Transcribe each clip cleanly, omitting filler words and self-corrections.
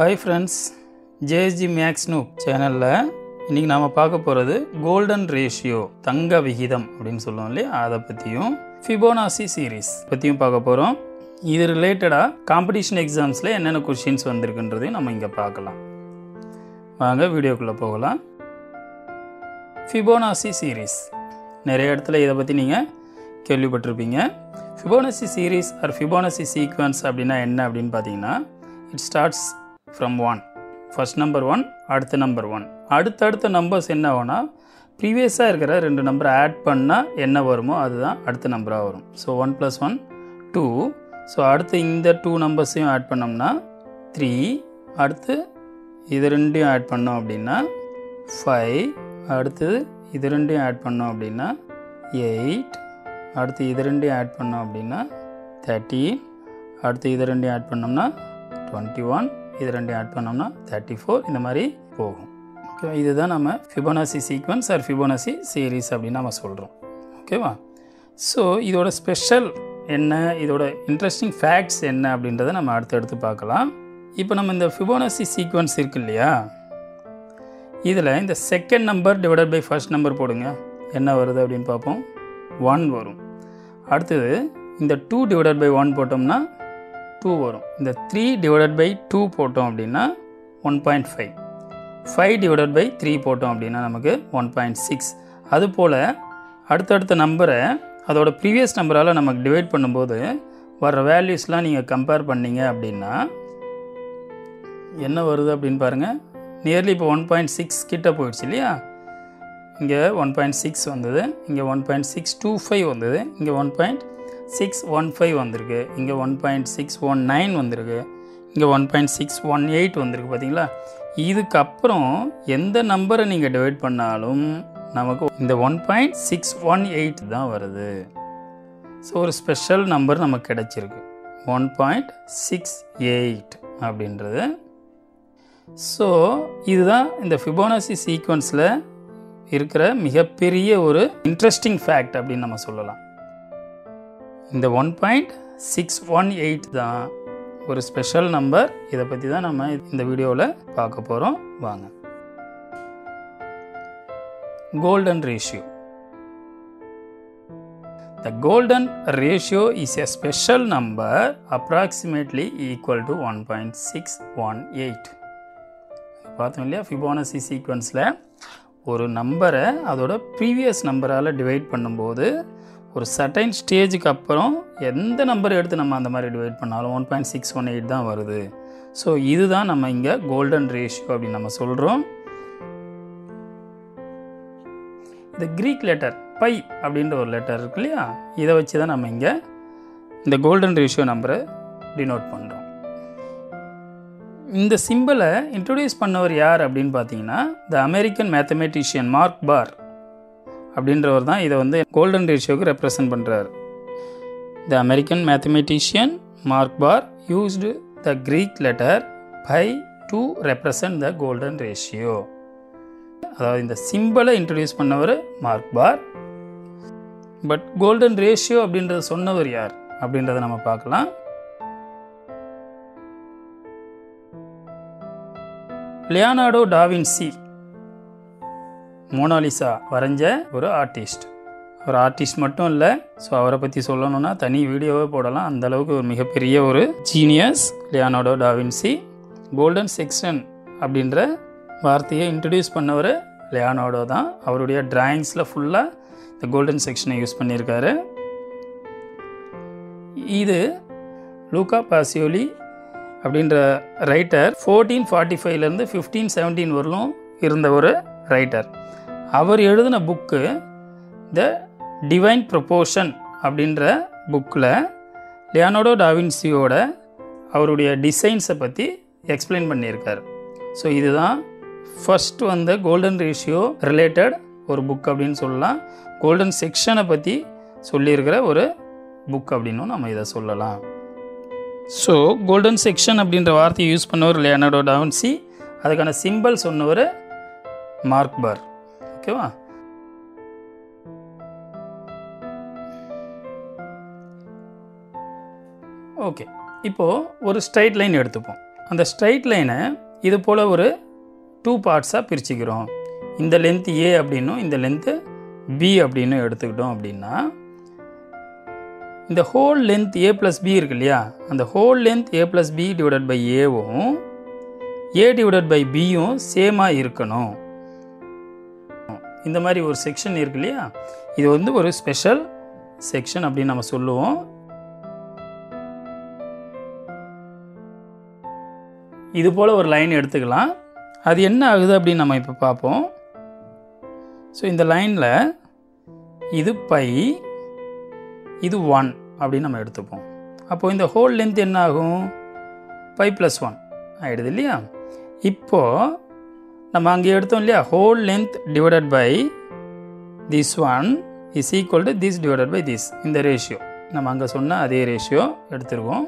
Hi friends, JSG Maxnoop channel இன்னைக்கு நாம பார்க்க போறது Golden Ratio தங்க விகிதம் அப்படினு சொல்றோம் இல்லையா அத பத்தியும் Fibonacci series பத்தியும் பார்க்க போறோம். இது ரிலேட்டடா காம்படிஷன் எக்ஸாம்ஸ்ல என்னென்ன क्वेश्चंस வந்திருக்குன்றதை நம்ம இங்க பார்க்கலாம். வாங்க வீடியோக்குள்ள போகலாம். Fibonacci series நிறைய இடத்துல இத பத்தி நீங்க கேள்விப்பட்டிருப்பீங்க. Fibonacci series or Fibonacci sequence அப்படினா என்ன அப்படினு பாத்தீங்கன்னா it starts from 1 first number 1 அடுத்த number 1 அடுத்த numbers என்ன ஆகும்னா ப்ரீவியஸா இருக்கிற ரெண்டு நம்பர் ஆட் பண்ணா என்ன வருமோ அதுதான் அடுத்த நம்பரா வரும் so 1 + 1 2 so அடுத்து இந்த 2 நம்பர்ஸையும் ஆட் பண்ணோம்னா 3 அடுத்து இது ரெண்டையும் ஆட் பண்ணோம் அப்படினா 5 அடுத்து இது ரெண்டையும் ஆட் பண்ணோம் அப்படினா 8 அடுத்து இது ரெண்டையும் ஆட் பண்ணோம் அப்படினா 13 அடுத்து இது ரெண்டையும் ஆட் பண்ணோம்னா 21 இது ரெண்டு ஆட் பண்ணோம்னா 34 இந்த மாதிரி போகும் ஓகேவா இதுதான் நாம Fibonacci sequence or Fibonacci series அப்படி நாம சொல்றோம் ஓகேவா சோ இதோட ஸ்பெஷல் என்ன இதோட இன்ட்ரஸ்டிங் ஃபேக்ட்ஸ் என்ன அப்படின்றதை நாம அடுத்து பார்க்கலாம் இப்போ நம்ம இந்த Fibonacci sequence இருக்கு இல்லையா இதுல இந்த second number divided by first number போடுங்க என்ன வருது அப்படினு பாப்போம் 1 வரும் அடுத்து இந்த 2 டிவைடட் பை 1 போட்டோம்னா 2 வரும் இந்த 3 divided by 2 போட்டோம் அப்படினா 1.5 5 divided by 3 போட்டோம் அப்படினா நமக்கு 1.6 அது போல அடுத்த நம்பரை அதோட previous நம்பரால நமக்கு டிவைட் பண்ணும்போது வர வேல்யூஸ்லாம் நீங்க கம்பேர் பண்ணீங்க அப்படினா என்ன வருது அப்படினு பாருங்க nearly இப்போ 1.6 கிட்ட போயிடுச்சு இல்லையா இங்க 1.6 வந்தது இங்க 1.625 வந்தது இங்க 1.615 வந்திருக்கு இங்க 1.619 வந்திருக்கு இங்க 1.618 வந்திருக்கு பாத்தீங்களா இதுக்கு அப்புறம் எந்த நம்பரை நீங்க டிவைட் பண்ணாலும் நமக்கு இந்த 1.618 தான் வருது சோ ஒரு ஸ்பெஷல் நம்பர் நமக்கு கிடைச்சிருக்கு 1.68 அப்படின்றது சோ இதுதான் இந்த Fibonacci sequenceல இருக்கிற மிகப்பெரிய ஒரு இன்ட்ரஸ்டிங் ஃபேக்ட் அப்படி நம்ம சொல்லலாம் இந்த 1.618 தான் ஒரு ஸ்பெஷல் நம்பர் இத பத்தி தான் நாம இந்த வீடியோல பார்க்க போறோம் வாங்க Golden Ratio The Golden Ratio is a special number approximately equal to 1.618 பார்த்தோம் இல்லையா Fibonacci sequenceல ஒரு நம்பரை அதோட previous நம்பரால டிவைட் பண்ணும்போது ஒரு சர்டைன் ஸ்டேஜுக்கு அப்புறம் எந்த நம்பர் எடுத்து நம்ம அந்த மாதிரி டிவைட் பண்ணாலும் 1.618 தான் வருது ஸோ இதுதான் நம்ம இங்கே கோல்டன் ரேஷியோ அப்படின்னு நம்ம சொல்கிறோம் இந்த கிரீக் லெட்டர் பை அப்படின்ற ஒரு லெட்டர் இருக்கு இல்லையா இதை வச்சு தான் நம்ம இங்கே இந்த கோல்டன் ரேஷியோ நம்பரை டினோட் பண்ணுறோம் இந்த சிம்பிளை இன்ட்ரடியூஸ் பண்ணவர் யார் அப்படின்னு பார்த்தீங்கன்னா the American mathematician Mark Barr அப்படின்றவர் தான் இதை வந்து கோல்டன் ரேஷியோக்கு ரெப்ரசன்ட் பண்ணுறாரு the American mathematician Mark Barr used the Greek letter by to represent the golden ratio அதாவது இந்த சிம்பிளை இன்ட்ரடியூஸ் பண்ணவர் Mark Barr but golden ratio அப்படின்றத சொன்னவர் யார் அப்படின்றத நம்ம பார்க்கலாம் லியோனார்டோ டா வின்சி மோனாலிசா வரைஞ்ச ஒரு ஆர்டிஸ்ட் அவர் ஆர்டிஸ்ட் மட்டும் இல்லை ஸோ அவரை பற்றி சொல்லணும்னா தனி வீடியோவே போடலாம் அந்த அளவுக்கு ஒரு மிகப்பெரிய ஒரு genius Leonardo da Vinci golden section அப்படின்ற வார்த்தையை இன்ட்ரடியூஸ் பண்ணவர் லியோனார்டோ தான் அவருடைய டிராயிங்ஸில் ஃபுல்லாக இந்த கோல்டன் செக்ஷனை யூஸ் பண்ணியிருக்காரு இது லூகா பாசியோலி அப்படின்ற ரைட்டர் 1445 1517 வரலும் இருந்த ஒரு ரைட்டர் அவர் எழுதின புக்கு த டிவைன் ப்ரொபோர்ஷன் அப்படின்ற புக்கில் லியோனார்டோ டா வின்சியோட அவருடைய டிசைன்ஸை பற்றி எக்ஸ்பிளைன் பண்ணியிருக்கார் ஸோ இதுதான் ஃபர்ஸ்ட் வந்த கோல்டன் ரேஷியோ ரிலேட்டட் ஒரு புக் அப்படின்னு சொல்லலாம் கோல்டன் செக்ஷனை பற்றி சொல்லியிருக்கிற ஒரு புக் அப்படின்னும் நம்ம இதை சொல்லலாம் ஸோ கோல்டன் செக்ஷன் அப்படின்ற வார்த்தையை யூஸ் பண்ணவர் லியோனார்டோ டா வின்சி அதுக்கான சிம்பிள் சொன்னவர் மார்க் பார் ஓகேவா ஓகே இப்போ ஒரு ஸ்ட்ரைட் லைன் எடுத்துப்போம் அந்த ஸ்ட்ரைட் லைனை இது போல் ஒரு டூ பார்ட்ஸாக பிரிச்சுக்கிறோம். இந்த லென்த் ஏ அப்படின்னும் இந்த லென்த்து பி அப்படின்னு எடுத்துக்கிட்டோம் அப்படின்னா, இந்த whole length A plus B இருக்கு இல்லையா, அந்த whole length A plus B divided by ஏவும் ஏ டிவைடட் பை பியும் சேமாக இருக்கணும். இந்த மாதிரி ஒரு செக்ஷன் இருக்கு இல்லையா, இது வந்து ஒரு ஸ்பெஷல் செக்ஷன் அப்படின்னு நம்ம சொல்லுவோம். இது போல் ஒரு லைன் எடுத்துக்கலாம். அது என்ன ஆகுது அப்படின்னு நம்ம இப்போ பார்ப்போம். ஸோ இந்த லைனில் இது பை, இது ஒன் அப்படின்னு நம்ம எடுத்துப்போம். அப்போது இந்த ஹோல் லென்த் என்ன ஆகும், பை ப்ளஸ் ஒன் ஆகிடுது இல்லையா. இப்போது நம்ம அங்கே எடுத்தோம் இல்லையா, whole length divided by this one is equal to this divided by this, இந்த ரேஷியோ நம்ம அங்கே சொன்ன அதே ரேஷியோ எடுத்துருக்கோம்.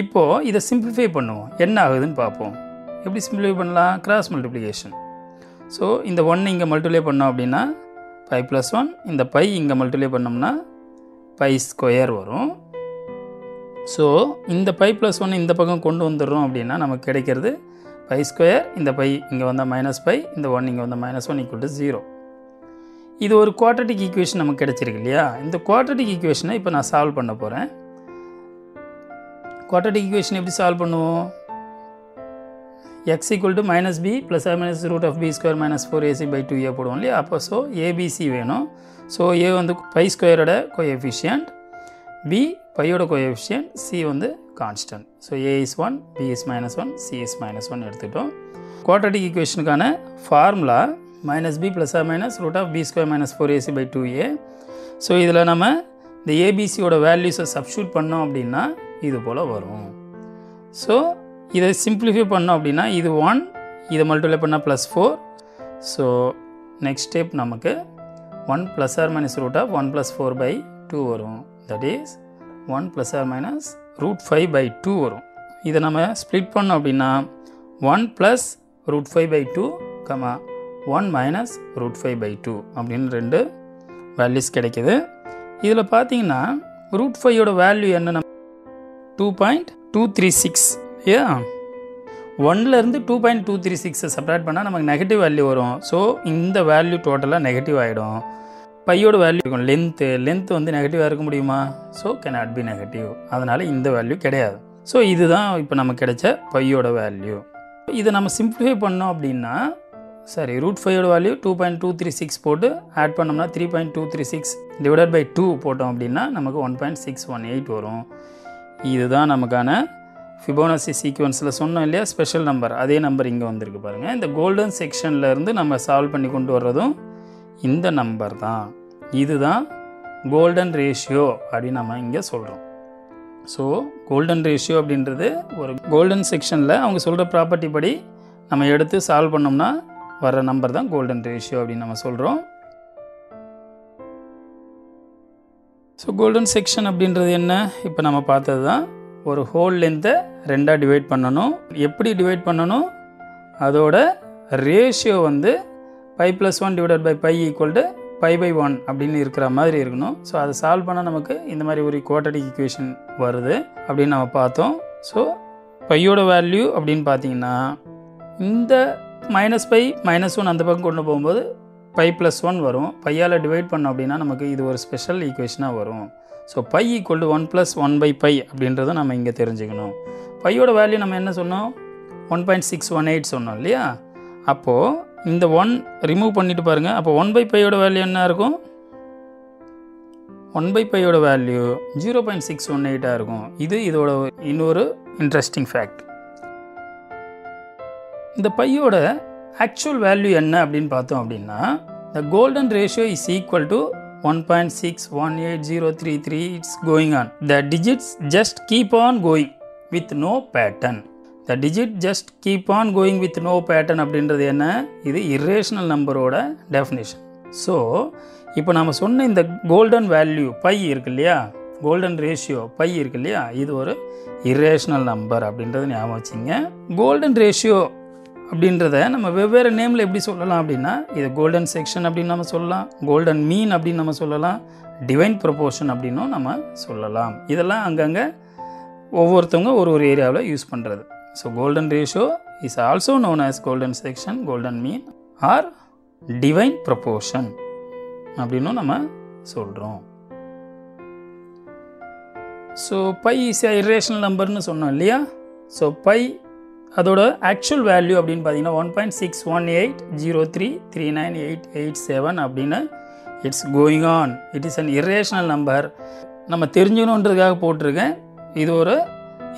இப்போது இதை சிம்பிளிஃபை பண்ணுவோம், என்ன ஆகுதுன்னு பார்ப்போம். எப்படி சிம்பிளிஃபை பண்ணலாம், கிராஸ் மல்டிப்ளிகேஷன். ஸோ இந்த ஒன்று இங்கே மல்டிப்ளை பண்ணோம் அப்படின்னா பை ப்ளஸ் ஒன், இந்த பை இங்கே மல்டிப்ளை பண்ணோம்னா பை ஸ்கொயர் வரும். ஸோ இந்த பை ப்ளஸ் ஒன் இந்த பக்கம் கொண்டு வந்துடுறோம் அப்படின்னா நமக்கு கிடைக்கிறது பை ஸ்கொயர். இந்த பை இங்கே வந்தால் மைனஸ் பை, இந்த ஒன் இங்கே வந்தால் minus one equal to zero. இது ஒரு குவாட்ரட்டிக் ஈக்குவேஷன் நமக்கு கிடைச்சிருக்கு இல்லையா. இந்த குவாட்ரட்டிக் ஈக்குவேஷனை இப்போ நான் சால்வ் பண்ண போகிறேன். குவாட்ரட்டிக் ஈக்குவேஷன் எப்படி சால்வ் பண்ணுவோம், x equal to minus b plus or minus root of b square minus 4ac by 2a போடுவோம் இல்லையா. அப்போ ஸோ ஏபிசி வேணும். ஸோ ஏ வந்து பை ஸ்கொயரோட கோஎஃபிஷியன்ட், பி பையோட கோஎஃபிஷியன்ட், சி வந்து constant. So A is one, B is minus one, C is minus one எடுத்துட்டோம். Quadratic ஈக்குவேஷனுக்கான formula minus B plus or minus root of B square minus 4ac by 2a. So இதில் நம்ம இந்த ஏபிசியோட வேல்யூஸை substitute பண்ணோம் அப்படின்னா இது போல் வரும். ஸோ இதை சிம்பிளிஃபை பண்ணோம் அப்படின்னா இது ஒன், இதை மல்டிப்ளை பண்ணால் plus four. So next step நமக்கு one plus or minus root of one plus four by two வரும். That is one plus or minus root five by two வரும். இதை நம்ம ஸ்ப்ளிட் பண்ணோம் அப்படின்னா one plus root five by two comma one minus root five by two அப்படின்னு ரெண்டு values கிடைக்கிது. இதில் பார்த்தீங்கன்னா ரூட் ஃபைவோட வேல்யூ என்னென்ன 2.236 ஏயா. ஒன்லேருந்து 2.236 சப்ராக்ட் பண்ணால் நமக்கு நெகட்டிவ் வேல்யூ வரும். ஸோ இந்த வேல்யூ டோட்டலாக நெகட்டிவ் ஆகிடும். பையோட வேல்யூ இருக்கும் லென்த்து வந்து நெகட்டிவாக இருக்க முடியுமா, ஸோ கேனாட் பி நெகட்டிவ். அதனால் இந்த வேல்யூ கிடையாது. ஸோ இதுதான் இப்போ நமக்கு கிடைச்ச பையோட வேல்யூ. இதை நம்ம சிம்பிளிஃபை பண்ணோம் அப்படின்னா, சரி ரூட் ஃபையோட வேல்யூ 2.236 போட்டு ஆட் பண்ணோம்னா 3.236 டிவைடட் பை 2 போட்டோம் அப்படின்னா நமக்கு 1.618 வரும். இதுதான் நமக்கான ஃபிபோனாச்சி சீக்வன்ஸில் சொன்னோம் இல்லையா ஸ்பெஷல் நம்பர், அதே நம்பர் இங்கே வந்திருக்கு பாருங்கள். இந்த கோல்டன் செக்ஷன்லேருந்து நம்ம சால்வ் பண்ணி கொண்டு வர்றதும் இந்த நம்பர் தான். இதுதான் கோல்டன் ரேஷியோ அப்படின்னு நம்ம இங்கே சொல்கிறோம். ஸோ கோல்டன் ரேஷியோ அப்படின்றது ஒரு கோல்டன் செக்ஷனில் அவங்க சொல்கிற ப்ராப்பர்ட்டி படி நம்ம எடுத்து சால்வ் பண்ணோம்னா வர்ற நம்பர் தான் கோல்டன் ரேஷியோ அப்படின்னு நம்ம சொல்கிறோம். ஸோ கோல்டன் செக்ஷன் அப்படின்றது என்ன, இப்போ நம்ம பார்த்தது தான். ஒரு ஹோல் லென்த்தை ரெண்டாக டிவைட் பண்ணணும். எப்படி டிவைட் பண்ணணும், அதோட ரேஷியோ வந்து by plus one divided by by equal to by by one அப்படின்னு இருக்கிற மாதிரி இருக்கணும். ஸோ அதை சால்வ் பண்ணால் நமக்கு இந்த மாதிரி ஒரு குவாட்ரட்டிக் ஈக்குவேஷன் வருது அப்படின்னு நம்ம பார்த்தோம். ஸோ பையோட வேல்யூ அப்படின்னு பார்த்தீங்கன்னா இந்த மைனஸ் பை மைனஸ் ஒன் அந்த பக்கம் கொண்டு போகும்போது பை ப்ளஸ் ஒன் வரும். பையால் டிவைட் பண்ணோம் அப்படின்னா நமக்கு இது ஒரு ஸ்பெஷல் ஈக்குவேஷனாக வரும். So by equal to one plus one by by அப்படின்றத நம்ம இங்கே தெரிஞ்சுக்கணும். பையோட வேல்யூ நம்ம என்ன சொன்னோம், 1.618 சொன்னோம் இல்லையா. அப்போது இந்த ஒன் ரிமூவ் பண்ணிட்டு பாருங்கள். அப்போ ஒன் பை பையோட வேல்யூ என்ன இருக்கும், ஒன் பை பையோட வேல்யூ 0.618 இருக்கும். இது இதோட இன்னொரு இன்ட்ரெஸ்டிங் ஃபேக்ட். இந்த பையோட ஆக்சுவல் வேல்யூ என்ன அப்படின்னு பார்த்தோம் அப்படின்னா, the golden ratio is equal to 1.618033 it's going on, the digits just keep on going with no pattern. The digit just keep on going with no pattern அப்படின்றது என்ன, இது irrational நம்பரோட டெஃபினேஷன். ஸோ இப்போ நம்ம சொன்ன இந்த கோல்டன் வேல்யூ பை இருக்கு இல்லையா, கோல்டன் ரேஷியோ பை இருக்கு இல்லையா, இது ஒரு இரேஷனல் நம்பர் அப்படின்றது ஞாபகம் வச்சுங்க. கோல்டன் ரேஷியோ அப்படின்றத நம்ம வெவ்வேறு நேமில் எப்படி சொல்லலாம் அப்படின்னா, இது கோல்டன் செக்ஷன் அப்படின்னு நம்ம சொல்லலாம், கோல்டன் மீன் அப்படின்னு நம்ம சொல்லலாம், டிவைன் ப்ரொபோர்ஷன் அப்படின்னும் நம்ம சொல்லலாம். இதெல்லாம் அங்கங்கே ஒவ்வொருத்தவங்க ஒரு ஏரியாவில் யூஸ் பண்ணுறது. So golden ratio is also known as golden section, golden mean or divine proportion அப்படின்னும் நம்ம சொல்கிறோம். ஸோ பை இஸ் இர்ரேஷனல் நம்பர்னு சொன்னோம் இல்லையா? ஸோ பை அதோட ஆக்சுவல் வேல்யூ அப்படின்னு பார்த்தீங்கன்னா 1.6180339887 அப்படின்னு it's going on. It is an irrational number. நம்ம தெரிஞ்சுக்கணுன்றதுக்காக போட்டிருக்கேன். இது ஒரு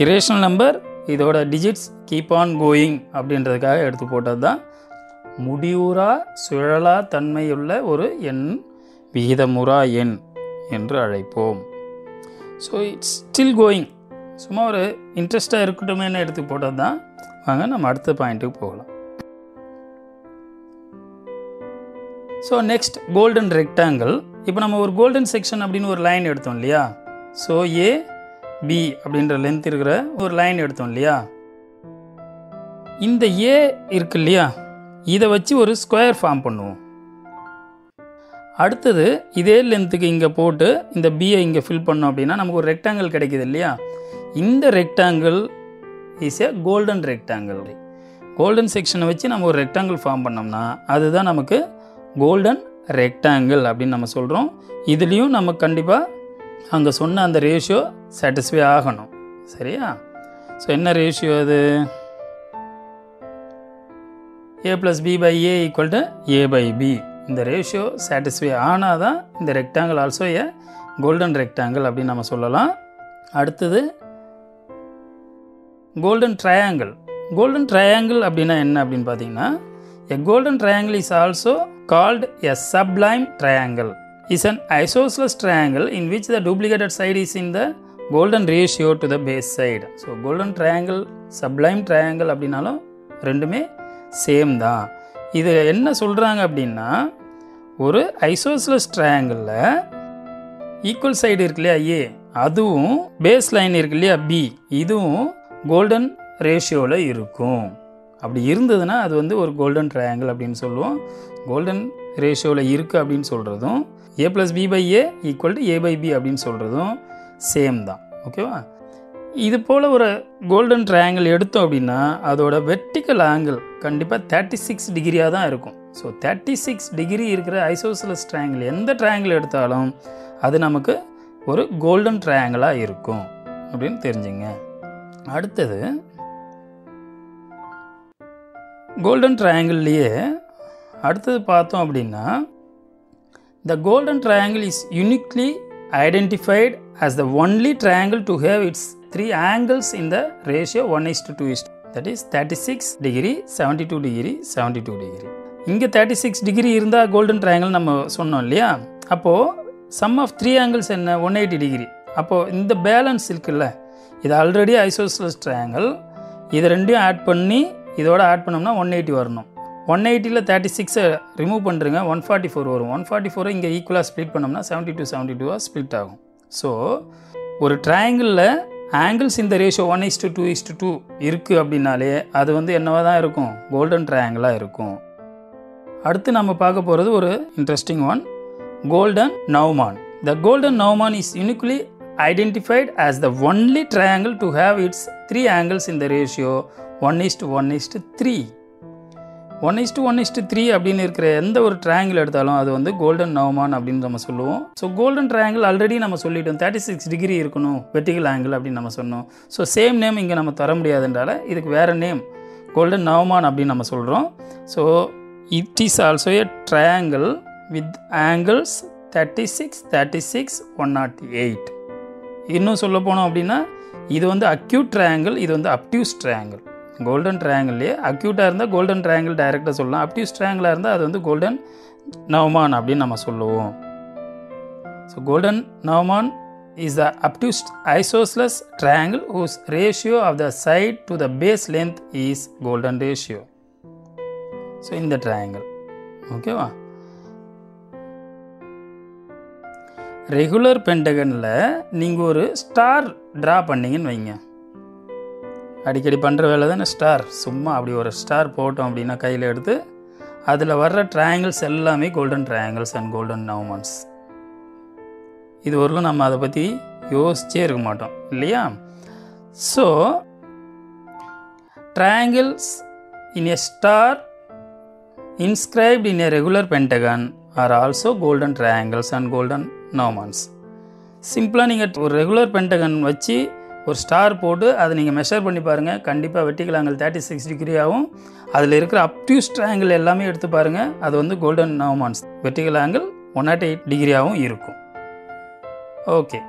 இரேஷனல் நம்பர், இதோட டிஜிட்ஸ் கீப் ஆன் கோயிங் அப்படின்றதுக்காக எடுத்து போட்டது தான். முடிவுறா சுழலா தன்மையுள்ள ஒரு எண் விகிதமுறா எண் என்று அழைப்போம். So it's still going. சும்மா ஒரு இன்ட்ரெஸ்டாக இருக்கட்டுமேன்னு எடுத்து போட்டது தான். வாங்க நம்ம அடுத்த பாயிண்ட்டுக்கு போகலாம். So next golden rectangle. இப்போ நம்ம ஒரு கோல்டன் செக்ஷன் அப்படின்னு ஒரு லைன் எடுத்தோம் இல்லையா? ஸோ ஏ பி அப்படின்ற லென்த் இருக்கிற ஒரு லைன் எடுத்தோம் இல்லையா? இந்த ஏ இருக்கு இல்லையா, இதை வச்சு ஒரு ஸ்கொயர் ஃபார்ம் பண்ணுவோம். அடுத்தது இதே லென்த்துக்கு இங்கே போட்டு இந்த பியை இங்கே ஃபில் பண்ணோம் அப்படின்னா நமக்கு ஒரு ரெக்டாங்கிள் கிடைக்கிது இல்லையா? இந்த rectangle is a golden rectangle. Golden செக்ஷனை வச்சு நம்ம ஒரு ரெக்டாங்கிள் ஃபார்ம் பண்ணோம்னா அதுதான் நமக்கு கோல்டன் ரெக்டாங்கிள் அப்படின்னு நம்ம சொல்கிறோம். இதுலேயும் நம்ம கண்டிப்பாக அங்கே சொன்ன அந்த ரேஷியோ சாட்டிஸ்ஃபை ஆகணும், சரியா? ஸோ என்ன ரேஷியோ அது? a + b/a = a/b. இந்த ரேஷியோ சாட்டிஸ்ஃபை ஆனால் தான் இந்த rectangle also a golden rectangle அப்படின்னு நம்ம சொல்லலாம். அடுத்தது கோல்டன் ட்ரையாங்கிள். கோல்டன் ட்ரையாங்கிள் அப்படின்னா என்ன அப்படின்னு பார்த்தீங்கன்னா, a golden triangle is also called a sublime triangle. It's an isosceles triangle in which the duplicated side is in the golden ratio to the base side. So golden triangle, sublime triangle அப்படின்னாலும் ரெண்டுமே same தான். இது என்ன சொல்கிறாங்க அப்படின்னா, ஒரு isosceles ட்ரையாங்கிளில் equal side இருக்கு இல்லையா ஏ, அதுவும் பேஸ் லைன் இருக்கு இல்லையா பி, இதுவும் கோல்டன் ரேஷியோவில் இருக்கும். அப்படி இருந்ததுன்னா அது வந்து ஒரு கோல்டன் ட்ரையாங்கிள் அப்படின்னு சொல்லுவோம். கோல்டன் ரேஷியோவில் இருக்குது அப்படின்னு சொல்கிறதும் a + b/a = a/b அப்படின்னு சொல்கிறதும் சேம் தான், ஓகேவா? இது போல் ஒரு கோல்டன் ட்ரையாங்கிள் எடுத்தோம் அப்படின்னா அதோட வெர்டிக்கல் ஆங்கிள் கண்டிப்பாக 36 டிகிரியாக தான் இருக்கும். ஸோ 36 டிகிரி இருக்கிற ஐசோசலஸ் ட்ரையாங்கிள் எந்த ட்ரையாங்கிள் எடுத்தாலும் அது நமக்கு ஒரு கோல்டன் ட்ரையாங்கிளாக இருக்கும் அப்படின்னு தெரிஞ்சுங்க. அடுத்தது கோல்டன் ட்ரையாங்கிள்லேயே அடுத்தது பார்த்தோம் அப்படின்னா, the golden triangle is uniquely identified as the only triangle to have its 3 angles in the ratio 1:2, that is 36 degree 72 degree 72 degree. இங்கே 36 டிகிரி இருந்தால் கோல்டன் ட்ரையாங்கிள் நம்ம சொன்னோம் இல்லையா? அப்போது sum of 3 angles என்ன 180 டிகிரி. அப்போது இந்த பேலன்ஸ் இருக்குல்ல, இது ஆல்ரெடி ஐசோசலஸ் ட்ரையாங்கிள், இதை ரெண்டையும் ஆட் பண்ணி இதோட ஆட் பண்ணோம்னா 180 வரணும். 180ல் 36 ரிமூவ் பண்ணுறங்க, 144 வரும். 144 இங்கே ஈக்குவலாக ஸ்ப்ளிட் பண்ணோம்னா 72 72 ஸ்ப்ளிட் ஆகும். ஸோ ஒரு ட்ரையாங்கிளில் ஆங்கிள்ஸ் இந்த ரேஷியோ 1:2 இருக்குது அப்படின்னாலே அது வந்து என்னவாக தான் இருக்கும், கோல்டன் ட்ரையாங்கிளாக இருக்கும். அடுத்து நம்ம பார்க்க போகிறது ஒரு interesting one, golden gnomon. The golden gnomon is uniquely identified as the only triangle to have its 3 angles in the ratio 1:1:3. 1:1:3 அப்படின்னு இருக்கிற எந்த ஒரு ட்ரையாங்கிள் எடுத்தாலும் அது வந்து கோல்டன் நவ்மான் அப்படின்னு நம்ம சொல்லுவோம். ஸோ கோல்டன் ட்ரையாங்கிள் ஆல்ரெடி நம்ம சொல்லிட்டோம் 36 டிகிரி இருக்கணும் வெர்டிகல் ஆங்கிள் அப்படின்னு நம்ம சொன்னோம். ஸோ சேம் நேம் இங்கே நம்ம தர முடியாதுன்றால இதுக்கு வேறு நேம் கோல்டன் நவ்மான் அப்படின்னு நம்ம சொல்கிறோம். So it is also a triangle with angles 36 36 108. இன்னும் சொல்ல போனோம் அப்படின்னா இது வந்து அக்யூட் ட்ரையாங்கிள், இது வந்து அப்டியூஸ் ட்ரையாங்கிள். கோல்டன் ட்ரையாங்கிள்லேயே அக்யூட்டாக இருந்தால் கோல்டன் ட்ரையாங்கிள் டைரெக்டாக சொல்லலாம், அப்டியூஸ் ட்ரையாங்கிளாக இருந்தால் அது வந்து கோல்டன் நவ்மான் அப்படின்னு நம்ம சொல்லுவோம். So golden gnomon is the obtuse isosceles triangle whose ratio of the side to the base length is golden ratio. So இந்த ட்ரையாங்கிள் ஓகேவா? ரெகுலர் பென்டகனில் நீங்கள் ஒரு ஸ்டார் ட்ரா பண்ணிங்கன்னு வைங்க. அடிக்கடி பண்ணுற வேலை தானே ஸ்டார். சும்மா அப்படி ஒரு ஸ்டார் போட்டோம் அப்படின்னா கையில் எடுத்து அதில் வர்ற ட்ரையாங்கிள்ஸ் எல்லாமே golden triangles and golden gnomons. இது வரலும் நம்ம அதை பற்றி யோசிச்சே இருக்க மாட்டோம் இல்லையா? So Triangles in a star inscribed in a regular pentagon are also golden triangles and golden gnomons. Simple, you have a regular pentagon vachi ஒரு ஸ்டார் போட்டு அதை நீங்கள் மெஷர் பண்ணி பாருங்கள். கண்டிப்பாக வெர்டிகல் ஆங்கிள் 36 டிகிரி ஆகும். அதில் இருக்கிற அப்டியூஸ் ட்ரையாங்கிள் எல்லாமே எடுத்து பாருங்கள். அது வந்து கோல்டன் நாமான்ஸ். வெர்டிகல் ஆங்கிள் 108 டிகிரியாகவும் இருக்கும். ஓகே,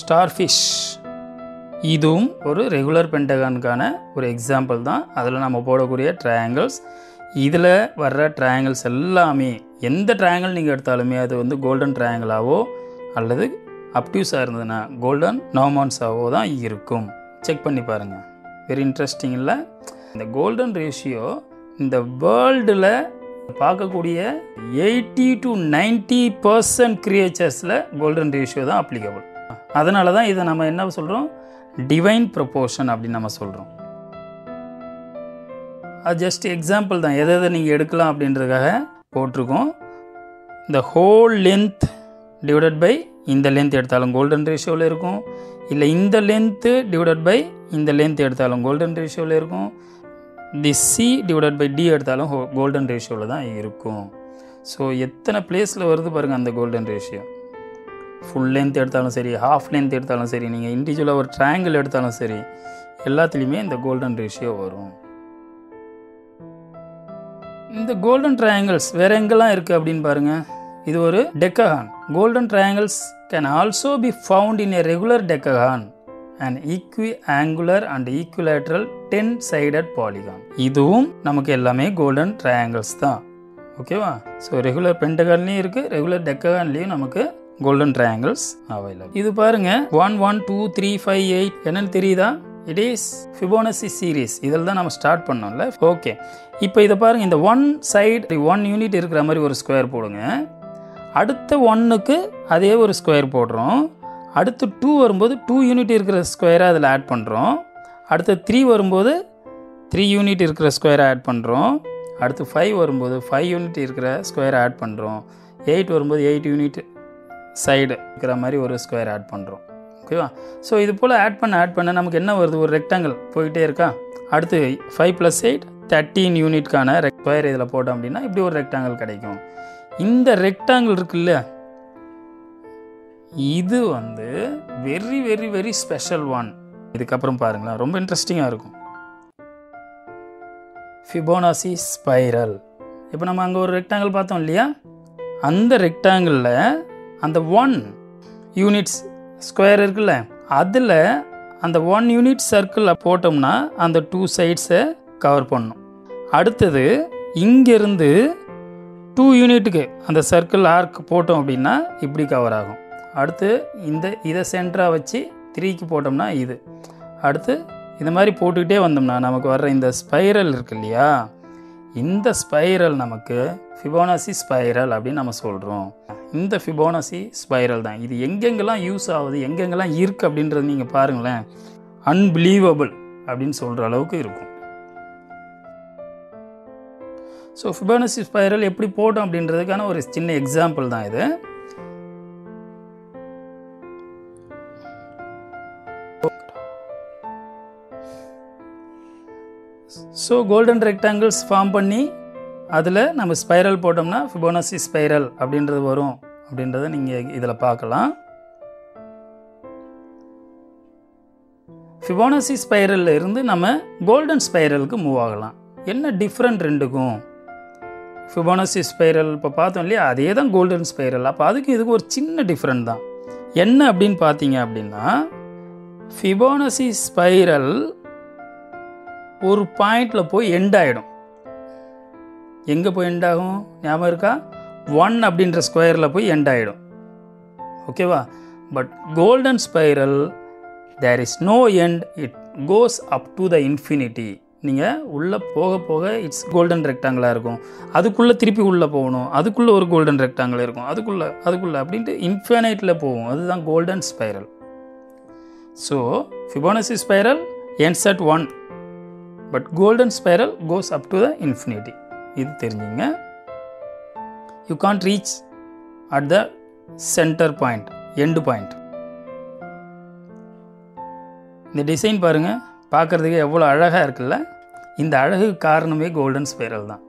ஸ்டார் ஃபிஷ் இதுவும் ஒரு ரெகுலர் பென்டகானுக்கான ஒரு எக்ஸாம்பிள் தான். அதில் நம்ம போடக்கூடிய ட்ரையாங்கிள்ஸ், இதில் வர்ற ட்ரையாங்கிள்ஸ் எல்லாமே எந்த ட்ரையாங்கிள் நீங்கள் எடுத்தாலுமே அது வந்து கோல்டன் ட்ரையாங்கிளாவோ அல்லது அப்டியூஸாக இருந்ததுன்னா கோல்டன் நாமான்ஸாவோ தான் இருக்கும். செக் பண்ணி பாருங்கள். வெரி இன்ட்ரெஸ்டிங் இல்லை? இந்த கோல்டன் ரேஷியோ இந்த வேர்ல்டில் பார்க்கக்கூடிய 80 to 90% கிரியேச்சர்ஸில் கோல்டன் ரேஷியோ தான் அப்ளிகபிள். அதனால தான் இதை நம்ம என்ன சொல்கிறோம், டிவைன் ப்ரொபோர்ஷன் அப்படின்னு நம்ம சொல்கிறோம். அது ஜஸ்ட் எக்ஸாம்பிள் தான், எதை எதை நீங்கள் எடுக்கலாம் அப்படின்றதுக்காக போட்டிருக்கோம். இந்த ஹோல் லென்த் டிவைடட் பை இந்த லென்த் எடுத்தாலும் கோல்டன் ரேஷியோவில் இருக்கும், இல்லை இந்த லென்த்து டிவைடட் பை இந்த லென்த் எடுத்தாலும் கோல்டன் ரேஷியோவில் இருக்கும், the C divided by D எடுத்தாலும் கோல்டன் ரேஷியோவில் தான் இருக்கும். ஸோ எத்தனை பிளேஸில் வருது பாருங்கள் அந்த கோல்டன் ரேஷியோ. ஃபுல் லென்த் எடுத்தாலும் சரி, ஹாஃப் லென்த் எடுத்தாலும் சரி, நீங்கள் இண்டிவிஜுவலாக ஒரு ட்ரையாங்கிள் எடுத்தாலும் சரி, எல்லாத்துலேயுமே இந்த கோல்டன் ரேஷியோ வரும். இந்த கோல்டன் ட்ரையாங்கிள்ஸ் வேறு எங்கெல்லாம் இருக்குது அப்படின்னு பாருங்கள். இது ஒரு decagon. Golden triangles can also be found in a regular decagon, an equiangular and equilateral 10-sided polygon. இதுவும் நமக்கு எல்லாமே கோல்டன் ட்ரையாங்கிள்ஸ் தான். ஓகேவா? ஸோ ரெகுலர் பென்டகான்லேயும் இருக்குது, ரெகுலர் டெக்ககான்லேயும் நமக்கு கோல்டன் ட்ரையாங்கிள்ஸ் அவைலபிள். இது பாருங்கள் 1, 1, 2, 3, 5, 8 என்னென்னு தெரியுதா? It is Fibonacci series. இதில் தான் நம்ம ஸ்டார்ட் பண்ணோம்ல. ஓகே, இப்போ இதை பாருங்கள். இந்த 1 சைடு 1 யூனிட் இருக்கிற மாதிரி ஒரு ஸ்கொயர் போடுங்க. அடுத்த 1க்கு அதே ஒரு ஸ்கொயர் போடுறோம். அடுத்து 2 வரும்போது 2 யூனிட் இருக்கிற ஸ்கொயரை அதில் ஆட் பண்ணுறோம். அடுத்து 3 வரும்போது 3 யூனிட் இருக்கிற ஸ்கொயரை ஆட் பண்ணுறோம். அடுத்து 5 வரும்போது 5 யூனிட் இருக்கிற ஸ்கொயரை ஆட் பண்ணுறோம். 8 வரும்போது 8 யூனிட் சைடு இருக்கிற மாதிரி ஒரு ஸ்கொயர் ஆட் பண்ணுறோம். ஓகேவா? ஸோ இது போல் ஆட் பண்ண நமக்கு என்ன வருது? ஒரு ரெக்டாங்கிள் போயிட்டே இருக்கா. அடுத்து 5 + 8 13 யூனிட்கான ஸ்கொயர் இதில் போட்டோம் அப்படின்னா இப்படி ஒரு ரெக்டாங்கிள் கிடைக்கும். இந்த ரெக்டாங்கிள் இருக்குல்ல, இது வந்து very very very special one. இதுக்கப்புறம் பாருங்களேன், ரொம்ப இன்ட்ரெஸ்டிங்காக இருக்கும். Fibonacci spiral. இப்போ நம்ம அங்கே ஒரு ரெக்டாங்கிள் பார்த்தோம் இல்லையா, அந்த ரெக்டாங்கிளில் அந்த 1 யூனிட்ஸ் ஸ்கொயர் இருக்குல்ல, அதில் அந்த 1 யூனிட் சர்க்கிளில் போட்டோம்னா அந்த 2 சைட்ஸை கவர் பண்ணும். அடுத்தது இங்கேருந்து 2 யூனிட்டுக்கு அந்த சர்க்கிள் ஆர்க் போட்டோம் அப்படின்னா இப்படி கவர் ஆகும். அடுத்து இதை சென்டராக வச்சு 3க்கு போட்டோம்னா இது. அடுத்து இந்த மாதிரி போட்டுக்கிட்டே வந்தோம்னா நமக்கு வர்ற இந்த ஸ்பைரல் இருக்கு இல்லையா, இந்த ஸ்பைரல் நமக்கு ஃபிபோனாசி ஸ்பைரல் அப்படின்னு நம்ம சொல்கிறோம். இந்த ஃபிபோனாசி ஸ்பைரல் தான். இது எங்கெங்கெல்லாம் யூஸ் ஆகுது, எங்கெங்கெல்லாம் இருக்குது அப்படின்றது நீங்கள் பாருங்களேன். அன்பிலீவபிள் அப்படின்னு சொல்கிற அளவுக்கு இருக்கும். ஸோ ஃபிபோனாச்சி ஸ்பைரல் எப்படி போட்டோம் அப்படின்றதுக்கான ஒரு சின்ன எக்ஸாம்பிள் தான் இது. ஸோ கோல்டன் ரெக்டாங்கிள்ஸ் ஃபார்ம் பண்ணி அதில் நம்ம ஸ்பைரல் போட்டோம்னா ஃபிபோனாச்சி ஸ்பைரல் அப்படின்றது வரும் அப்படின்றத நீங்கள் இதில் பார்க்கலாம். ஃபிபோனாச்சி ஸ்பைரலில் இருந்து நம்ம கோல்டன் ஸ்பைரலுக்கு மூவ் ஆகலாம். என்ன டிஃப்ரெண்ட் ரெண்டுக்கும்? ஃபிபோனாச்சி ஸ்பைரல் இப்போ பார்த்தோம் இல்லையா, அதே தான் கோல்டன் ஸ்பைரல். அப்போ அதுக்கு இதுக்கு ஒரு சின்ன டிஃப்ரெண்ட் தான். என்ன அப்படின்னு பார்த்தீங்க அப்படின்னா, ஃபிபோனாச்சி ஸ்பைரல் ஒரு பாயிண்டில் போய் எண்ட் ஆகிடும். எங்கே போய் எண்ட் ஆகும் ஞாபகம் இருக்கா? 1 அப்படின்ற ஸ்கொயரில் போய் எண்ட் ஆகிடும். ஓகேவா? But golden spiral there is no end, it goes up to the infinity. நீங்கள் உள்ளே போக போக இட்ஸ் கோல்டன் ரெக்டாங்கிளாக இருக்கும். அதுக்குள்ளே திருப்பி உள்ளே போகணும், அதுக்குள்ளே ஒரு கோல்டன் ரெக்டாங்கிள் இருக்கும், அதுக்குள்ளே அப்படின்ட்டு இன்ஃபினைட்டில் போகும். அதுதான் golden spiral. So Fibonacci spiral ends at 1, but golden spiral goes up to the infinity. இது தெரிஞ்சுங்க. You can't reach at the center point, end point. இந்த டிசைன் பாருங்கள், பார்க்குறதுக்கு எவ்வளோ அழகாக இருக்குல்ல. இந்த அழகு காரணமே கோல்டன் ஸ்பைரல் தான்.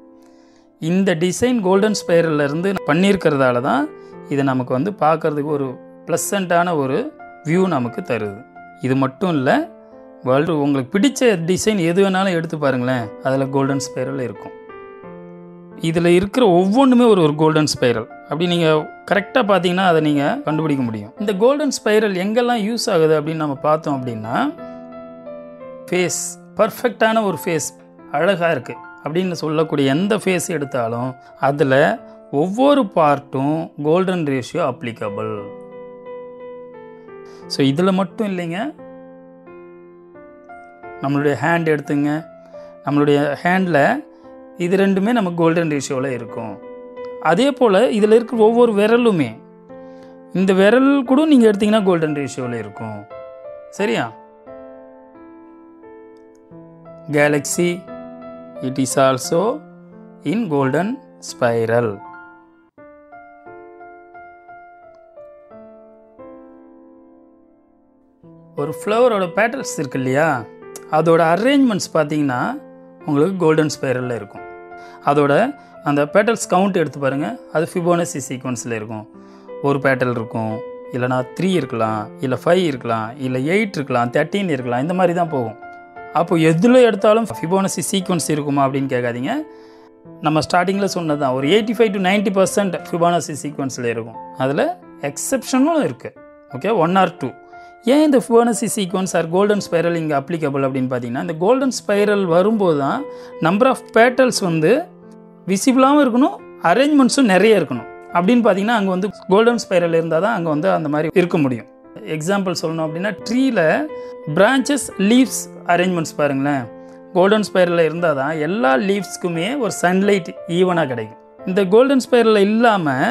இந்த டிசைன் கோல்டன் ஸ்பைரல்லேருந்து பண்ணியிருக்கிறதால தான் இது நமக்கு வந்து பார்க்குறதுக்கு ஒரு ப்ளசண்ட்டான ஒரு வியூ நமக்கு தருது. இது மட்டும் இல்லை, வேர்ல்டு உங்களுக்கு பிடிச்ச டிசைன் எது வேணாலும் எடுத்து பாருங்களேன், அதில் கோல்டன் ஸ்பைரல் இருக்கும். இதில் இருக்கிற ஒவ்வொன்றுமே ஒரு ஒரு கோல்டன் ஸ்பைரல். அப்படி நீங்கள் கரெக்டாக பார்த்தீங்கன்னா அதை நீங்கள் கண்டுபிடிக்க முடியும். இந்த கோல்டன் ஸ்பைரல் எங்கெல்லாம் யூஸ் ஆகுது அப்படின்னு நம்ம பார்த்தோம் அப்படின்னா, ஃபேஸ் பர்ஃபெக்டான ஒரு ஃபேஸ் அழகாக இருக்குது அப்படின்னு சொல்லக்கூடிய எந்த ஃபேஸ் எடுத்தாலும் அதில் ஒவ்வொரு பார்ட்டும் கோல்டன் ரேஷியோ அப்ளிகபிள். ஸோ இதில் மட்டும் இல்லைங்க, நம்மளுடைய ஹேண்ட் எடுத்துங்க, நம்மளுடைய ஹேண்டில் இது ரெண்டுமே நம்ம கோல்டன் ரேஷியோவில் இருக்கும். அதே போல் இதில் இருக்கிற ஒவ்வொரு விரலுமே, இந்த விரல் கூட நீங்கள் எடுத்திங்கன்னா கோல்டன் ரேஷியோவில் இருக்கும். சரியா? Galaxy it is also in golden spiral. ஒரு ஃப்ளவரோட பேட்டல்ஸ் இருக்கு இல்லையா, அதோட அரேஞ்ச்மெண்ட்ஸ் பார்த்தீங்கன்னா உங்களுக்கு கோல்டன் ஸ்பைரலில் இருக்கும். அதோட அந்த பேட்டல்ஸ் கவுண்ட் எடுத்து பாருங்கள், அது ஃபிபோனசி சீக்வன்ஸில் இருக்கும். ஒரு பேட்டல் இருக்கும், இல்லைனா 3 இருக்கலாம், இல்லை 5 இருக்கலாம், இல்லை 8 இருக்கலாம், 13 இருக்கலாம், இந்த மாதிரி தான் போகும். அப்போது எதில் எடுத்தாலும் ஃபிபோனசி சீக்வன்ஸ் இருக்குமா அப்படின்னு கேட்காதீங்க. நம்ம ஸ்டார்டிங்கில் சொன்னது தான், ஒரு 85 to 90% ஃபிபோனசி சீக்வன்ஸில் இருக்கும். அதில் எக்ஸப்ஷனும் இருக்குது. Okay, 1 or 2. ஏன் இந்த Fibonacci sequence or golden spiral இங்கே அப்ளிகபிள் அப்படின்னு பார்த்தீங்கன்னா, இந்த கோல்டன் ஸ்பைரல் வரும்போது தான் நம்பர் ஆஃப் பேட்டல்ஸ் வந்து விசிபிளாகவும் இருக்கணும், அரேஞ்ச்மெண்ட்ஸும் நிறைய இருக்கணும். அப்படின்னு பார்த்தீங்கன்னா அங்கே வந்து கோல்டன் ஸ்பைரல் இருந்தால் தான் அங்கே வந்து அந்த மாதிரி இருக்க முடியும். எக்ஸாம்பிள் சொல்லணும் அப்படின்னா, ட்ரீயில் பிரான்ச்சஸ், லீவ்ஸ் அரேஞ்ச்மெண்ட்ஸ் பாருங்களேன். கோல்டன் ஸ்பைரலில் இருந்தால் தான் எல்லா லீவ்ஸ்க்குமே ஒரு சன்லைட் ஈவனாக கிடைக்கும். இந்த கோல்டன் ஸ்பைரலில் இல்லாமல்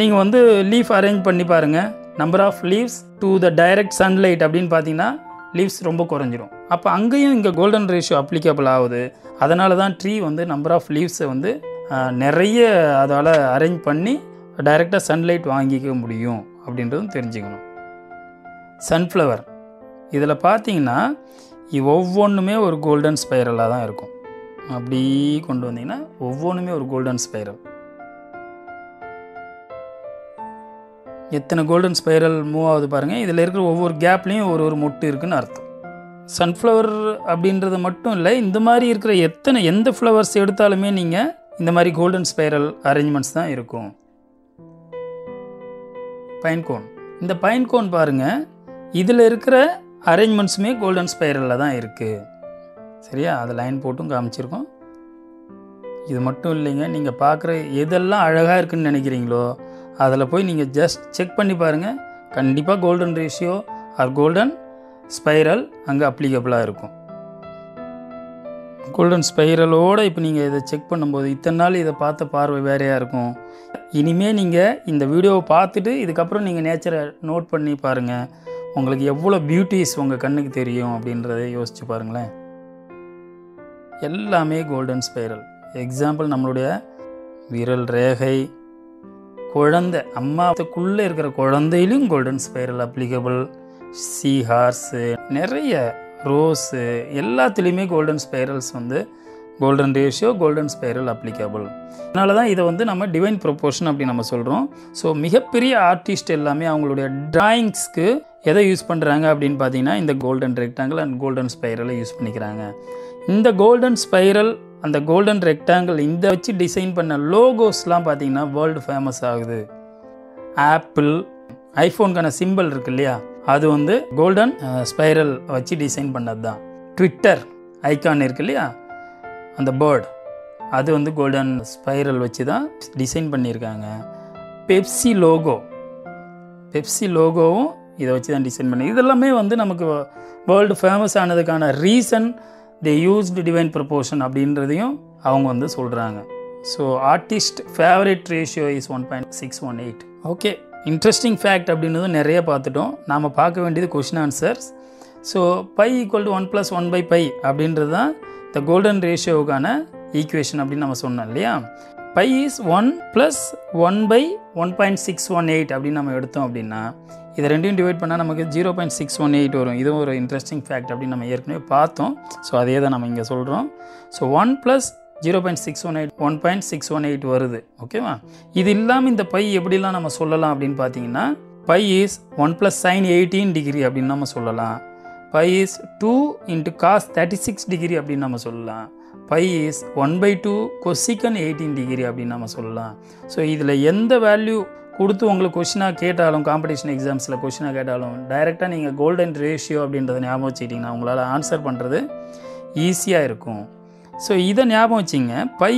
நீங்கள் வந்து லீஃப் அரேஞ்ச் பண்ணி பாருங்கள், number of leaves to the direct sunlight அப்படின்னு பார்த்தீங்கன்னா லீவ்ஸ் ரொம்ப குறைஞ்சிரும். அப்போ அங்கேயும் இங்கே கோல்டன் ரேஷியோ அப்ளிகபிள் ஆகுது. அதனால தான் ட்ரீ வந்து நம்பர் ஆஃப் லீவ்ஸை வந்து நிறைய அதால் அரேஞ்ச் பண்ணி டைரெக்டாக சன்லைட் வாங்கிக்க முடியும் அப்படின்றதும் தெரிஞ்சுக்கணும். சன்ஃப்ளவர், இதில் பார்த்தீங்கன்னா ஒவ்வொன்றுமே ஒரு கோல்டன் ஸ்பைரலாக தான் இருக்கும். அப்படி கொண்டு வந்தீங்கன்னா ஒவ்வொன்றுமே ஒரு கோல்டன் ஸ்பைரல். எத்தனை கோல்டன் ஸ்பைரல் மூவ் ஆகுது பாருங்கள். இதில் இருக்கிற ஒவ்வொரு கேப்லேயும் ஒரு ஒரு மொட்டு இருக்குதுன்னு அர்த்தம். சன்ஃப்ளவர் அப்படின்றது மட்டும் இல்லை, இந்த மாதிரி இருக்கிற எந்த ஃப்ளவர்ஸ் எடுத்தாலுமே நீங்கள் இந்த மாதிரி கோல்டன் ஸ்பைரல் அரேஞ்ச்மெண்ட்ஸ் தான் இருக்கும். பைன்கோன், இந்த பைன்கோன் பாருங்கள், இதில் இருக்கிற அரேஞ்ச்மெண்ட்ஸுமே கோல்டன் ஸ்பைரலில் தான் இருக்குது. சரியா? அதை லைன் போட்டும் காமிச்சிருக்கோம். இது மட்டும் இல்லைங்க, நீங்கள் பார்க்குற எதெல்லாம் அழகாக இருக்குதுன்னு நினைக்கிறீங்களோ அதில் போய் நீங்கள் ஜஸ்ட் செக் பண்ணி பாருங்கள். கண்டிப்பாக golden ratio or golden spiral அங்கே அப்ளிகபிளாக இருக்கும். கோல்டன் ஸ்பைரலோடு இப்போ நீங்கள் இதை செக் பண்ணும்போது இத்தனை நாள் இதை பார்த்த பார்வை வேறையாக இருக்கும். இனிமேல் நீங்கள் இந்த வீடியோவை பார்த்துட்டு இதுக்கப்புறம் நீங்கள் நேச்சரை நோட் பண்ணி பாருங்கள், உங்களுக்கு எவ்வளோ பியூட்டிஸ் உங்கள் கண்ணுக்கு தெரியும் அப்படின்றத யோசித்து பாருங்களேன். எல்லாமே கோல்டன் ஸ்பைரல். எக்ஸாம்பிள் நம்மளுடைய விரல் ரேகை, குழந்தை, அம்மாவுக்குள்ளே இருக்கிற குழந்தையிலும் golden spiral applicable. Sea horse, நிறைய ரோஸு, எல்லாத்துலேயுமே கோல்டன் ஸ்பைரல்ஸ் வந்து golden ratio golden spiral applicable. அதனால தான் இதை வந்து நம்ம டிவைன் ப்ரொபோர்ஷன் அப்படி நம்ம சொல்கிறோம். ஸோ மிகப்பெரிய ஆர்டிஸ்ட் எல்லாமே அவங்களுடைய டிராயிங்ஸ்க்கு எதை யூஸ் பண்ணுறாங்க அப்படின்னு பார்த்தீங்கன்னா இந்த கோல்டன் ரெக்டாங்கிள் அண்ட் கோல்டன் ஸ்பைரலை யூஸ் பண்ணிக்கிறாங்க. இந்த கோல்டன் ஸ்பைரல், அந்த கோல்டன் ரெக்டாங்கிள், இந்த வச்சு டிசைன் பண்ண லோகோஸ்லாம் பார்த்திங்கன்னா வேர்ல்டு ஃபேமஸ் ஆகுது. ஆப்பிள், ஐஃபோனுக்கான சிம்பிள் இருக்குது இல்லையா, அது வந்து கோல்டன் ஸ்பைரல் வச்சு டிசைன் பண்ணது தான். ட்விட்டர் ஐக்கான் இருக்குது இல்லையா, அந்த பேர்டு, அது வந்து கோல்டன் ஸ்பைரல் வச்சு தான் டிசைன் பண்ணியிருக்காங்க. பெப்சி லோகோவும் இதை வச்சு தான் டிசைன் பண்ணி. இதெல்லாமே வந்து நமக்கு வேர்ல்டு ஃபேமஸ் ஆனதுக்கான reason they used divine proportion அப்படின்றதையும் அவங்க வந்து சொல்கிறாங்க. So artist favourite ratio is 1.618. Okay, interesting fact அப்படின்றதும் நிறைய பார்த்துட்டோம். நாம் பார்க்க வேண்டியது கொஷின் ஆன்சர்ஸ். ஸோ π = 1 + 1/π அப்படின்றது தான் இந்த கோல்டன் ரேஷியோவுக்கான ஈக்குவேஷன் அப்படின்னு நம்ம சொன்னோம் இல்லையா. π is 1 + 1/1.618 அப்படின்னு நம்ம எடுத்தோம் அப்படின்னா இது ரெண்டையும் டிவைட் பண்ணால் நமக்கு 0.618 வரும். இதுவும் ஒரு இன்ட்ரெஸ்டிங் ஃபேக்ட் அப்படின்னு நம்ம ஏற்கனவே பார்த்தோம். ஸோ அதே தான் நம்ம இங்கே சொல்கிறோம். ஸோ 1 + 0.618 வருது. ஓகேவா? இது இல்லாமல் இந்த பை எப்படிலாம் நம்ம சொல்லலாம் அப்படின்னு பார்த்தீங்கன்னா, பை இஸ் 1 + sin 18 degree அப்படின்னு நம்ம சொல்லலாம். பை இஸ் 2 cos 36 degree அப்படின்னு நம்ம சொல்லலாம். பை இஸ் 1/2 cosecant 18 degree அப்படின்னு நம்ம சொல்லலாம். ஸோ இதில் எந்த வேல்யூ கொடுத்து உங்களுக்கு கொஷினாக கேட்டாலும், காம்படிஷன் எக்ஸாம்ஸில் கொஷினாக கேட்டாலும், டைரெக்டாக நீங்கள் கோல்டன் ரேஷியோ அப்படின்றத ஞாபகம் வச்சுக்கிட்டிங்கன்னா உங்களால் ஆன்சர் பண்ணுறது ஈஸியாக இருக்கும். ஸோ இதை ஞாபகம் வச்சுங்க. Pi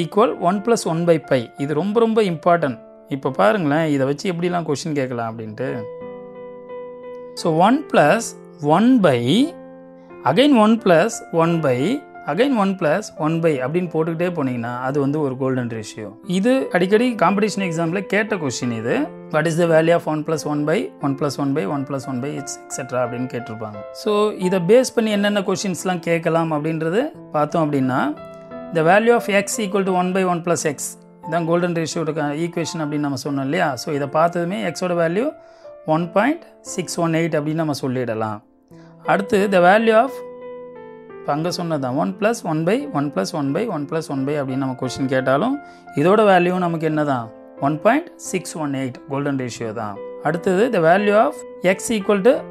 equal 1 + 1/π. இது ரொம்ப ரொம்ப இம்பார்ட்டன்ட். இப்போ பாருங்களேன், இதை வச்சு எப்படிலாம் கொஷின் கேட்கலாம் அப்படின்ட்டு. ஸோ 1 + 1/(1 + 1/(1 + 1/) அப்படின்னு போட்டுக்கிட்டே போனீங்கன்னா அது வந்து ஒரு கோல்டன் ரேஷியோ. இது அடிக்கடி காம்படிஷன் எக்ஸாமில் கேட்ட கொஷின். இது what is the value of 1 + 1/(1 + 1/(1 + 1/) it's etcetera அப்படின்னு கேட்டிருப்பாங்க. ஸோ இதை பேஸ் பண்ணி என்னென்ன கொஷின்ஸ்லாம் கேட்கலாம் அப்படின்றது பார்த்தோம் அப்படின்னா, the value of x = 1/(1 + x) இதான் கோல்டன் ரேஷியோட ஈக்குவேஷன் அப்படின்னு நம்ம சொன்னோம் இல்லையா? ஸோ இதை பார்த்ததுமே எக்ஸோட வேல்யூ 1.618 அப்படின்னு நம்ம சொல்லிடலாம். அடுத்து த வேல்யூ ஆஃப், இப்போ அங்கே சொன்னதான் 1 + 1/(1 + 1/(1 + 1/) அப்படின்னு நம்ம கொஷின் கேட்டாலும் இதோட வேல்யூ நமக்கு என்ன தான், 1.618 கோல்டன் ரேஷியோ தான். அடுத்தது த வேல்யூ ஆஃப் x =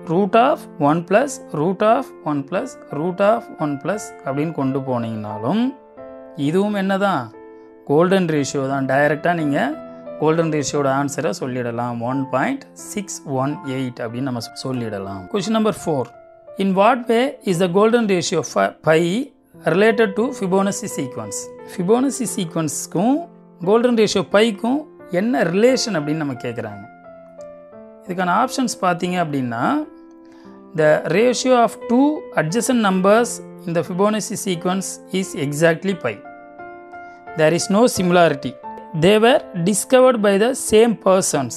√(1 + √(1 + √(1 +) அப்படின்னு கொண்டு போனீங்கனாலும் இதுவும் என்ன தான், கோல்டன் ரேஷியோ தான். டைரெக்டாக நீங்கள் கோல்டன் ரேஷியோட ஆன்சரை சொல்லிடலாம். 1.618 அப்படின்னு நம்ம சொல்லிடலாம். Question number 4. In what way is the golden ratio of phi related to Fibonacci sequence? Fibonacci sequence-க்கும் golden ratio pi-க்கும் என்ன relation அப்படின்னு நம்ம கேட்குறாங்க. இதுக்கான ஆப்ஷன்ஸ் பார்த்தீங்க அப்படின்னா, the ratio of two adjacent numbers in the Fibonacci sequence is exactly pi. There is no similarity. They were discovered by the same person.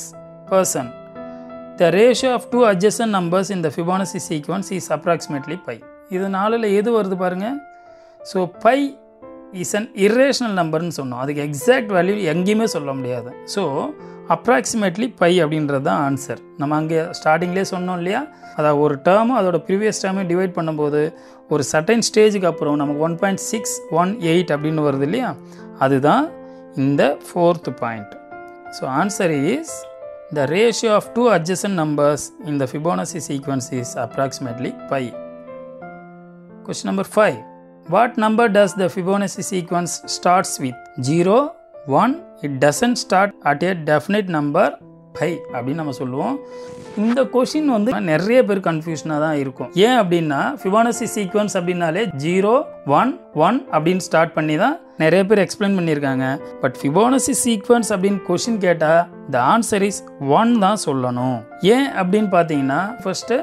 The ratio of two adjacent numbers in the Fibonacci sequence is approximately pi. இது நாளில் எது வருது பாருங்கள். So pi is an irrational நம்பர்னு சொன்னோம். அதுக்கு exact value எங்கேயுமே சொல்ல முடியாது. ஸோ அப்ராக்சிமேட்லி பை அப்படின்றது தான் ஆன்சர். நம்ம அங்கே ஸ்டார்டிங்லேயே சொன்னோம் இல்லையா, அதாவது ஒரு டேர்மும் அதோட ப்ரீவியஸ் டேர்மையும் டிவைட் பண்ணும்போது ஒரு சர்டைன் ஸ்டேஜுக்கு அப்புறம் நமக்கு 1.618 அப்படின்னு வருது இல்லையா, அதுதான் இந்த 4th point. So answer is the ratio of two adjacent numbers in the Fibonacci sequence is approximately pi. Question number 5. What number does the Fibonacci sequence starts with? 0, 1. It doesn't start at a definite number pi அப்படின்னு நம்ம சொல்லுவோம். இந்த question வந்து நிறைய பேர் கன்ஃபியூஷனாக தான் இருக்கும். ஏன் அப்படின்னா Fibonacci sequence அப்படின்னாலே 0, 1, 1 அப்படின்னு ஸ்டார்ட் பண்ணி தான் நிறைய பேர் எக்ஸ்பிளைன் பண்ணியிருக்காங்க. பட் Fibonacci sequence அப்படின்னு கொஷின் கேட்டால் த ஆன்சர் இஸ் 1 தான் சொல்லணும். ஏன் அப்படின்னு பார்த்தீங்கன்னா, ஃபர்ஸ்ட்டு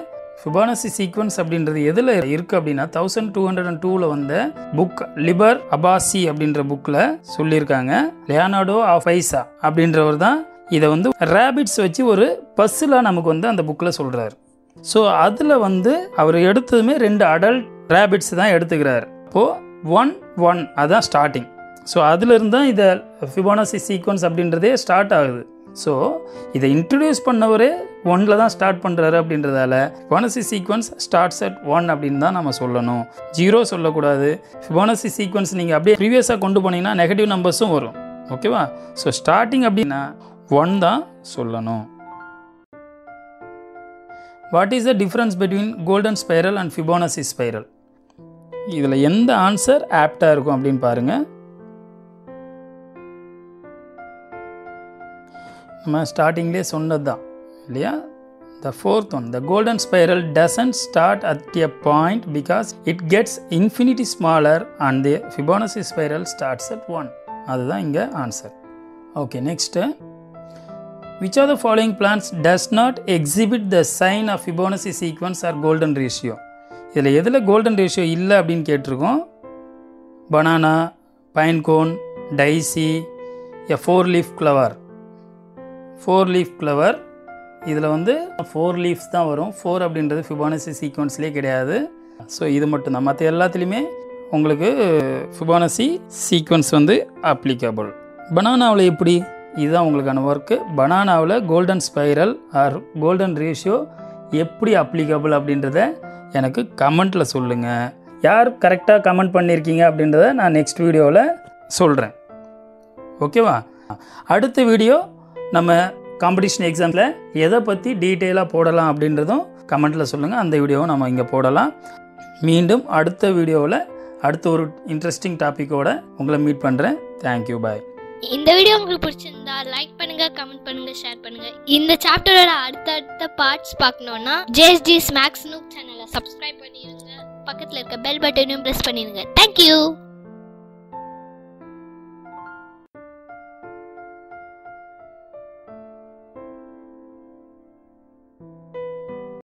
Fibonacci sequence அப்படின்றது எதில் இருக்குது அப்படின்னா 1202ல் வந்த புக் லிபர் அபாசி அப்படின்ற புக்கில் சொல்லியிருக்காங்க. லியோனார்டோ ஆ பைசா அப்படின்றவர் தான் இதை வந்து ரேபிட்ஸ் வச்சு ஒரு பஸ்ஸில் நமக்கு வந்து அந்த புக்கில் சொல்கிறார். ஸோ அதில் வந்து அவர் எடுத்ததுமே 2 அடல்ட் ரேபிட்ஸ் தான் எடுத்துக்கிறார். அப்போது 1, 1 அதுதான் ஸ்டார்டிங். ஸோ அதிலிருந்து தான் இதை Fibonacci sequence அப்படின்றதே ஸ்டார்ட் ஆகுது. ஸோ இதை இன்ட்ரடியூஸ் பண்ணவரே 1ல் தான் ஸ்டார்ட் பண்ணுறாரு. அப்படின்றதால Fibonacci sequence starts at 1 அப்படின்னு தான் நம்ம சொல்லணும். 0 சொல்லக்கூடாது. Fibonacci sequence நீங்கள் அப்படியே ப்ரீவியஸாக கொண்டு போனீங்கன்னா நெகட்டிவ் நம்பர்ஸும் வரும். ஓகேவா? ஸோ ஸ்டார்டிங் அப்படின்னா 1 தான் சொல்லணும். What is the difference between golden spiral and Fibonacci spiral? இதில் எந்த ஆன்சர் ஆப்டாக இருக்கும் அப்படின்னு பாருங்கள். நம்ம ஸ்டார்டிங்லேயே சொன்னது தான் இல்லையா. த 4th one, the golden spiral doesn't start at a point because it gets infinity smaller and the Fibonacci spiral starts at 1. அதுதான் இங்கே answer. Okay, next. Which of the following plants does not exhibit the sign of Fibonacci sequence or golden ratio? இதில் எதில் golden ratio இல்லை அப்படின்னு கேட்டிருக்கோம். Banana, pinecone, daisy, a 4-leaf clover. 4-leaf clover இதில் வந்து 4 leaves தான் வரும். 4 அப்படின்றது Fibonacci sequenceலே கிடையாது. ஸோ இது மட்டும்தான். மற்ற எல்லாத்துலேயுமே உங்களுக்கு Fibonacci sequence வந்து அப்ளிகபிள். பனானாவில் எப்படி இதுதான் உங்களுக்கான ஒர்க்கு. பனானாவில் golden spiral or golden ratio எப்படி அப்ளிகபிள் அப்படின்றத எனக்கு கமெண்ட்டில் சொல்லுங்கள். யார் கரெக்டாக கமெண்ட் பண்ணியிருக்கீங்க அப்படின்றத நான் நெக்ஸ்ட் வீடியோவில் சொல்கிறேன். ஓகேவா? அடுத்த வீடியோ நம்ம காம்படிஷன் எக்ஸாமில் எதை பற்றி டீட்டெயிலாக போடலாம் அப்படின்றதும் கமெண்ட்டில் சொல்லுங்கள். அந்த வீடியோவை நம்ம இங்கே போடலாம். மீண்டும் அடுத்த வீடியோவில் அடுத்த ஒரு இன்ட்ரெஸ்டிங் டாப்பிக்கோட உங்களை மீட் பண்ணுறேன். Thank you, bye. இந்த வீடியோ உங்களுக்கு பிடிச்சிருந்தா லைக் பண்ணுங்க, கமெண்ட் பண்ணுங்க, ஷேர் பண்ணுங்க. இந்த சாப்டரோட அடுத்தடுத்த பார்ட்ஸ் பார்க்கணும்னா JSGs Maths Nook சேனலை சப்ஸ்கிரைப் பண்ணிருங்க. பக்கத்தில் இருக்க பெல் பட்டனையும் ப்ரெஸ் பண்ணிருங்க. தேங்க்யூ.